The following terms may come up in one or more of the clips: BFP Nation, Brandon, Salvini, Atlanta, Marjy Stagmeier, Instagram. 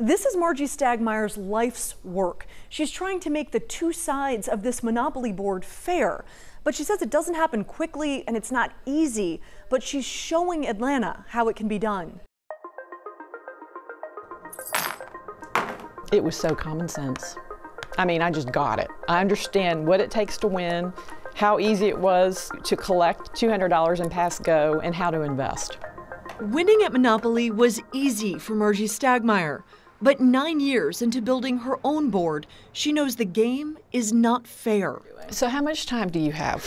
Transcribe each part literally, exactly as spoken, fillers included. This is Marjy Stagmeier's life's work. She's trying to make the two sides of this monopoly board fair, but she says it doesn't happen quickly and it's not easy, but she's showing Atlanta how it can be done. It was so common sense. I mean, I just got it. I understand what it takes to win, how easy it was to collect two hundred dollars in pass go, and how to invest. Winning at Monopoly was easy for Marjy Stagmeier. But nine years into building her own board, she knows the game is not fair. So how much time do you have?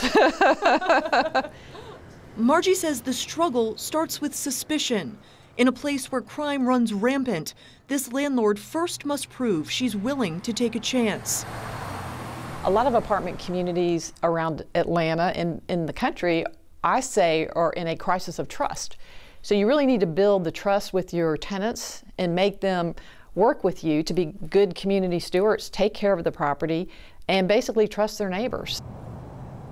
Marjy says the struggle starts with suspicion. In a place where crime runs rampant, this landlord first must prove she's willing to take a chance. A lot of apartment communities around Atlanta and in the country, I say, are in a crisis of trust. So you really need to build the trust with your tenants and make them work with you to be good community stewards, take care of the property, and basically trust their neighbors.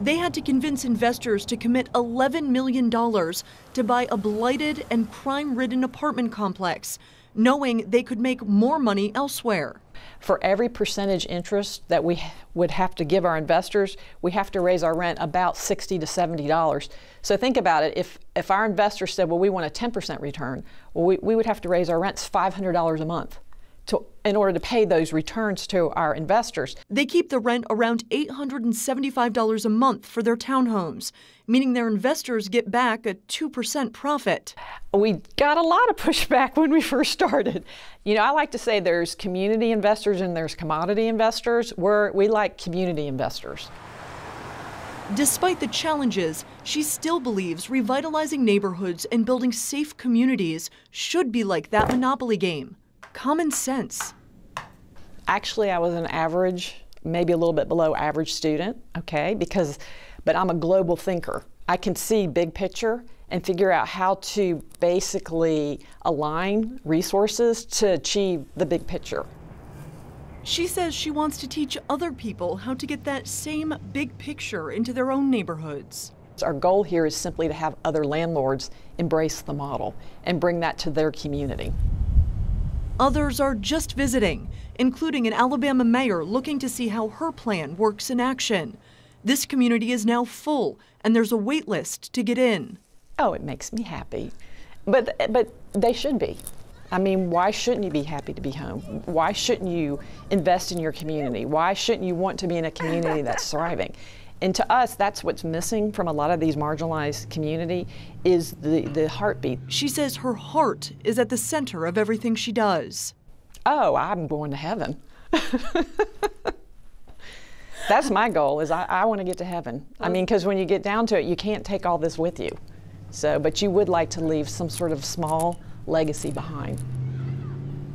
They had to convince investors to commit eleven million dollars to buy a blighted and crime-ridden apartment complex, knowing they could make more money elsewhere. For every percentage interest that we would have to give our investors, we have to raise our rent about sixty to seventy dollars. So think about it, if, if our investors said, well, we want a ten percent return, well, we, we would have to raise our rents five hundred dollars a month. To, in order to pay those returns to our investors. They keep the rent around eight hundred seventy-five dollars a month for their townhomes, meaning their investors get back a two percent profit. We got a lot of pushback when we first started. You know, I like to say there's community investors and there's commodity investors. We're, we like community investors. Despite the challenges, she still believes revitalizing neighborhoods and building safe communities should be like that Monopoly game. Common sense. Actually, I was an average, maybe a little bit below average student, okay, because, but I'm a global thinker. I can see big picture and figure out how to basically align resources to achieve the big picture. She says she wants to teach other people how to get that same big picture into their own neighborhoods. Our goal here is simply to have other landlords embrace the model and bring that to their community. Others are just visiting, including an Alabama mayor looking to see how her plan works in action. This community is now full, and there's a wait list to get in. Oh, it makes me happy. But, but they should be. I mean, why shouldn't you be happy to be home? Why shouldn't you invest in your community? Why shouldn't you want to be in a community that's thriving? And to us, that's what's missing from a lot of these marginalized community is the, the heartbeat. She says her heart is at the center of everything she does. Oh, I'm going to heaven. That's my goal, is I, I want to get to heaven. I mean, because when you get down to it, you can't take all this with you. So, but you would like to leave some sort of small legacy behind.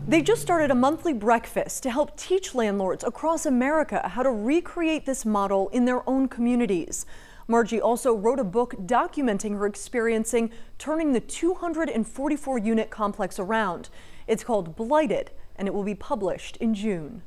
They just started a monthly breakfast to help teach landlords across America how to recreate this model in their own communities. Marjy also wrote a book documenting her experiencing turning the two hundred forty-four unit complex around. It's called Blighted, and it will be published in June.